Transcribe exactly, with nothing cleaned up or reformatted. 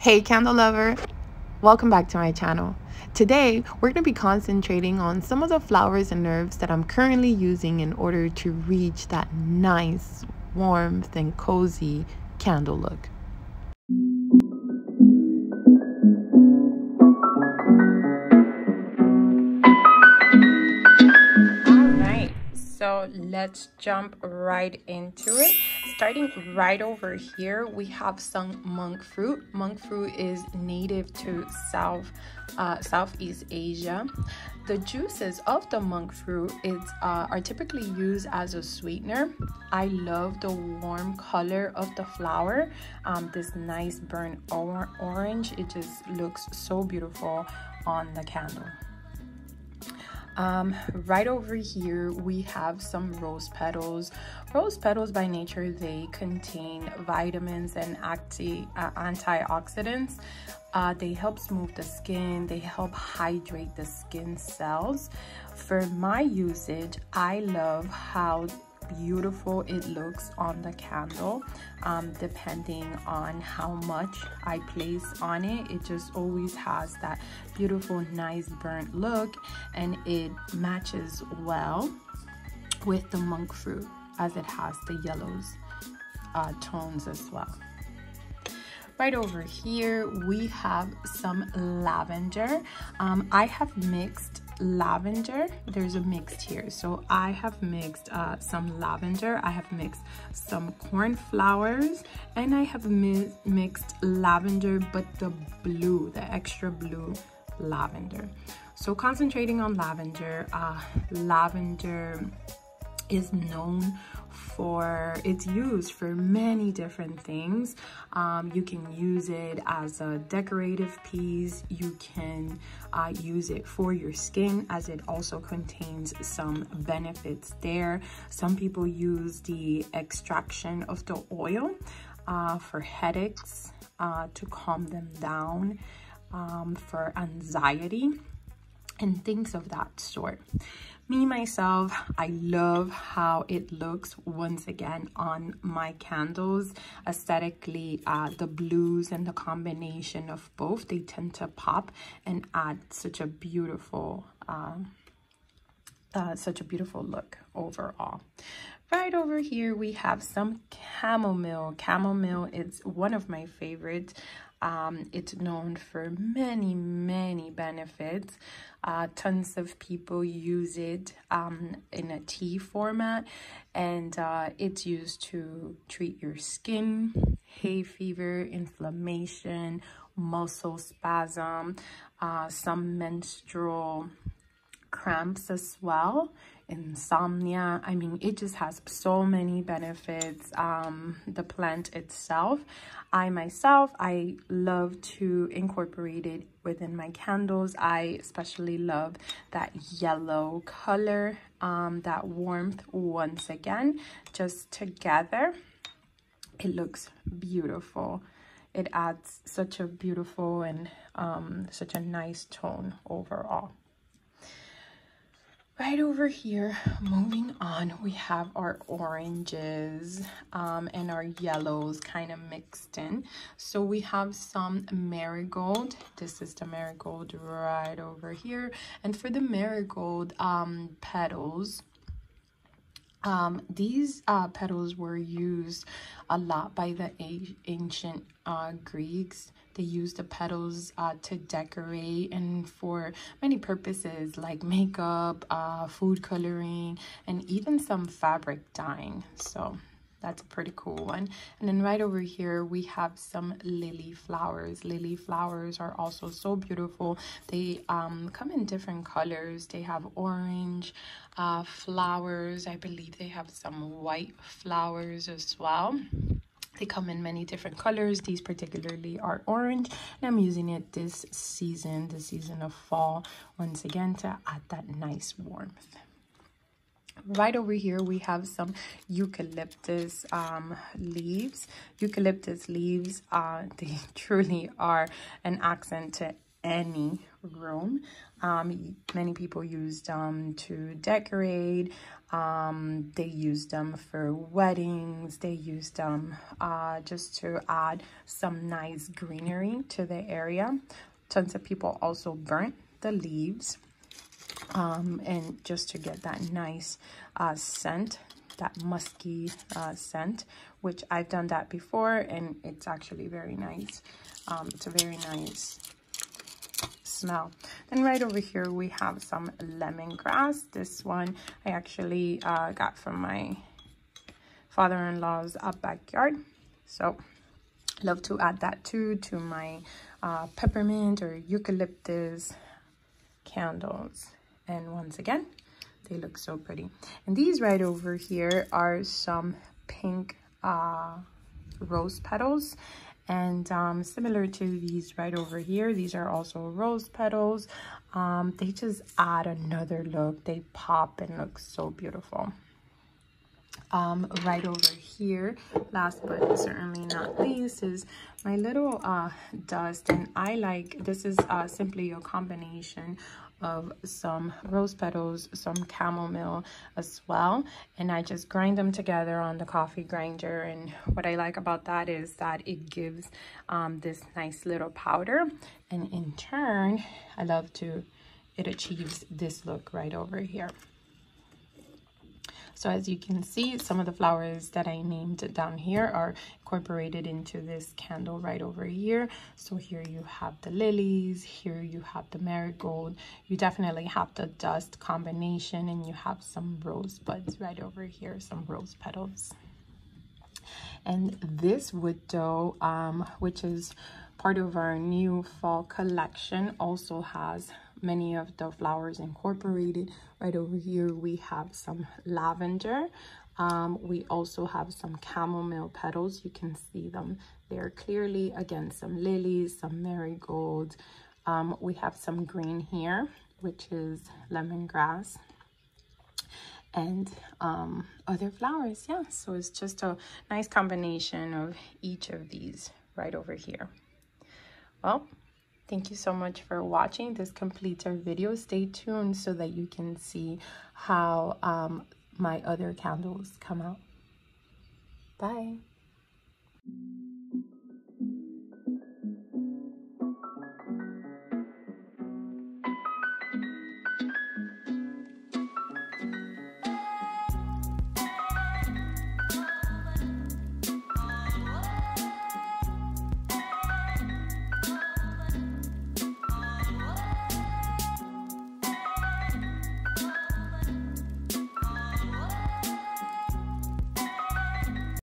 Hey candle lover, welcome back to my channel. Today we're going to be concentrating on some of the flowers and herbs that I'm currently using in order to reach that nice warmth and cozy candle look. So let's jump right into it. Starting right over here, we have some monk fruit. Monk fruit is native to South, uh, Southeast Asia. The juices of the monk fruit is, uh, are typically used as a sweetener. I love the warm color of the flower, um, this nice burnt or orange. It just looks so beautiful on the candle. Um, right over here we have some rose petals. Rose petals by nature, they contain vitamins and anti uh, antioxidants. Uh, they help smooth the skin, they help hydrate the skin cells. For my usage, I love how beautiful it looks on the candle. Um, depending on how much I place on it, it just always has that beautiful nice burnt look, and it matches well with the monk fruit as it has the yellows uh, tones as well. Right over here we have some lavender. um, I have mixed lavender. There's a mixed here, so I have mixed uh, some lavender, I have mixed some corn flowers, and I have mi mixed lavender, but the blue, the extra blue lavender. So concentrating on lavender, uh, lavender is known for, it's used for many different things. Um, you can use it as a decorative piece, you can uh, use it for your skin, as it also contains some benefits there. Some people use the extraction of the oil uh, for headaches, uh, to calm them down, um, for anxiety and things of that sort. Me, myself, I love how it looks once again on my candles. Aesthetically, uh, the blues and the combination of both, they tend to pop and add such a beautiful, uh, uh, such a beautiful look overall. Right over here, we have some chamomile. Chamomile is one of my favorites. Um, it's known for many, many benefits. Uh, tons of people use it um, in a tea format, and uh, it's used to treat your skin, hay fever, inflammation, muscle spasm, uh, some menstrual cramps as well, insomnia. I mean, it just has so many benefits. Um, the plant itself, I myself, I love to incorporate it within my candles. I especially love that yellow color, um, that warmth once again, just together. It looks beautiful. It adds such a beautiful and um, such a nice tone overall. Right over here, moving on, we have our oranges um, and our yellows kind of mixed in. So we have some marigold. This is the marigold right over here. And for the marigold um, petals, um, these uh, petals were used a lot by the ancient uh, Greeks. They used the petals uh, to decorate and for many purposes like makeup, uh, food coloring, and even some fabric dyeing. So that's a pretty cool one. And then right over here, we have some lily flowers. Lily flowers are also so beautiful. They um, come in different colors. They have orange uh, flowers. I believe they have some white flowers as well. They come in many different colors. These particularly are orange, and I'm using it this season, the season of fall, once again to add that nice warmth. Right over here, we have some eucalyptus um, leaves. Eucalyptus leaves, uh, they truly are an accent to any room. Um, many people use them to decorate. Um, they use them for weddings. They use them uh, just to add some nice greenery to the area. Tons of people also burnt the leaves um, and just to get that nice uh, scent, that musky uh, scent, which I've done that before, and it's actually very nice. Um, it's a very nice smell. Then right over here we have some lemongrass. This one I actually uh, got from my father-in-law's uh, backyard, so love to add that too to my uh, peppermint or eucalyptus candles. And once again, they look so pretty. And these right over here are some pink uh, rose petals. And um, similar to these right over here, these are also rose petals. Um, they just add another look. They pop and look so beautiful. Um, right over here, last but certainly not least, is my little uh, dust. And I like, this is uh, simply a combination of some rose petals, some chamomile as well, and I just grind them together on the coffee grinder. And what I like about that is that it gives um, this nice little powder, and in turn I love to it achieves this look right over here. So as you can see, some of the flowers that I named down here are incorporated into this candle right over here. So here you have the lilies, here you have the marigold, you definitely have the dust combination, and you have some rose buds right over here, some rose petals. And this wood dough, um, which is part of our new fall collection, also has many of the flowers incorporated. Right over here we have some lavender. Um, we also have some chamomile petals. You can see them there clearly. Again, some lilies, some marigolds. Um, we have some green here, which is lemongrass, and um, other flowers. Yeah, so it's just a nice combination of each of these right over here. Well, thank you so much for watching. This completes our video. Stay tuned so that you can see how um, my other candles come out. Bye.